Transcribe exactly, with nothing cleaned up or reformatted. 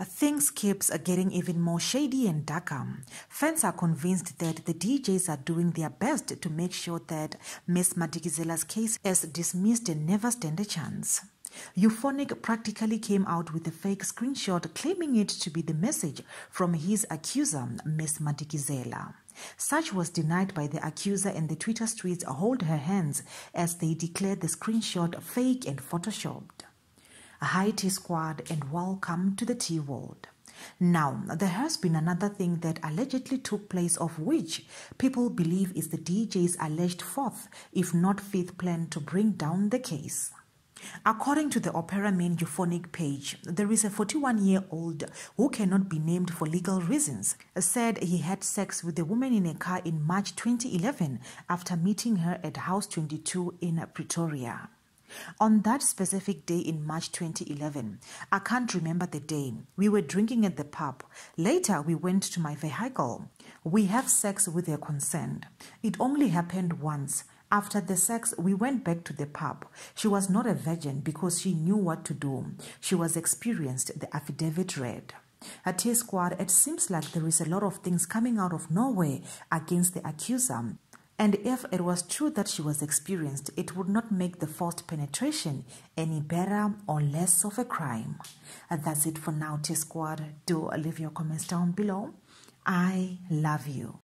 Things keeps getting even more shady and darker. Fans are convinced that the D Js are doing their best to make sure that Ms Madikizela's case is dismissed and never stand a chance. Euphonik practically came out with a fake screenshot claiming it to be the message from his accuser, Ms Madikizela. Such was denied by the accuser, and the Twitter streets hold her hands as they declared the screenshot fake and photoshopped. Hi T-Squad and welcome to the T-World. Now, there has been another thing that allegedly took place, of which people believe is the D J's alleged fourth, if not fifth, plan to bring down the case. According to the Opera Main Euphonik page, there is a forty-one-year-old who cannot be named for legal reasons, said he had sex with a woman in a car in March twenty eleven after meeting her at House twenty-two in Pretoria. On that specific day in March twenty eleven, I can't remember the day, we were drinking at the pub. Later, we went to my vehicle. We have sex with their consent. It only happened once. After the sex, we went back to the pub. She was not a virgin because she knew what to do. She was experienced, the affidavit read. At T-Squad, it seems like there is a lot of things coming out of nowhere against the accuser. And if it was true that she was experienced, it would not make the forced penetration any better or less of a crime. And that's it for now, T-Squad. Do leave your comments down below. I love you.